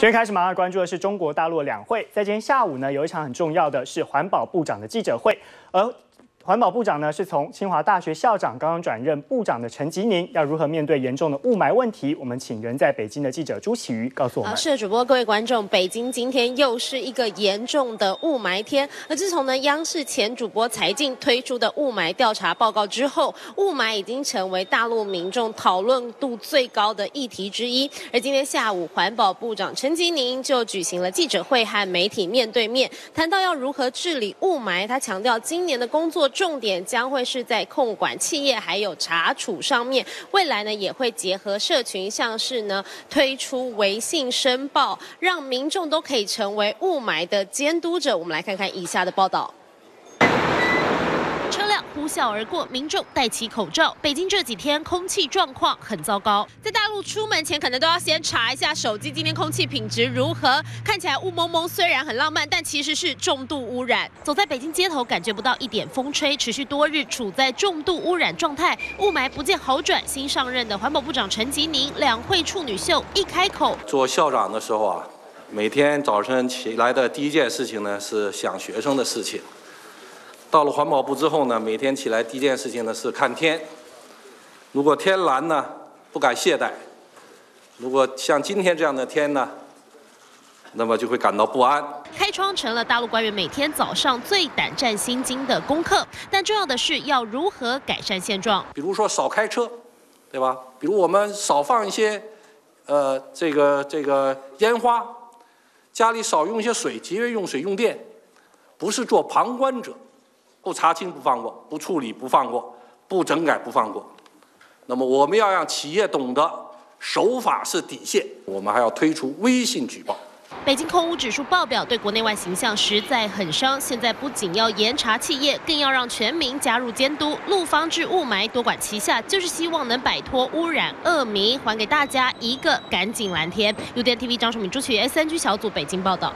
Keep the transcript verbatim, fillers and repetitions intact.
今天开始马上关注的是中国大陆两会，在今天下午呢，有一场很重要的是环保部长的记者会，而环保部长呢是从清华大学校长刚刚转任部长的陈吉宁，要如何面对严重的雾霾问题？我们请人在北京的记者朱启瑜告诉我们。啊、是的，主播，各位观众，北京今天又是一个严重的雾霾天。而自从呢央视前主播柴静推出的雾霾调查报告之后，雾霾已经成为大陆民众讨论度最高的议题之一。而今天下午，环保部长陈吉宁就举行了记者会和媒体面对面，谈到要如何治理雾霾。他强调，今年的工作重点将会是在控管企业还有查处上面，未来呢也会结合社群，像是呢推出微信申报，让民众都可以成为雾霾的监督者。我们来看看以下的报道。车辆呼啸而过，民众戴起口罩。北京这几天空气状况很糟糕，在大陆出门前可能都要先查一下手机，今天空气品质如何？看起来雾蒙蒙，虽然很浪漫，但其实是重度污染。走在北京街头，感觉不到一点风吹，持续多日处在重度污染状态，雾霾不见好转。新上任的环保部长陈吉宁，两会处女秀一开口，做校长的时候啊，每天早晨起来的第一件事情呢是想学生的事情。到了环保部之后呢，每天起来第一件事情呢是看天，如果天蓝呢，不敢懈怠；如果像今天这样的天呢，那么就会感到不安。开窗成了大陆官员每天早上最胆战心惊的功课，但重要的是要如何改善现状。比如说少开车，对吧？比如我们少放一些，呃，这个这个烟花，家里少用一些水，节约用水用电，不是做旁观者。不查清不放过，不处理不放过，不整改不放过。那么我们要让企业懂得守法是底线。我们还要推出微信举报。北京空污指数报表对国内外形象实在很伤，现在不仅要严查企业，更要让全民加入监督。陆方治雾霾多管齐下，就是希望能摆脱污染恶名，还给大家一个干净蓝天。U D N T V 张守敏、朱启瑜，S N G 小组北京报道。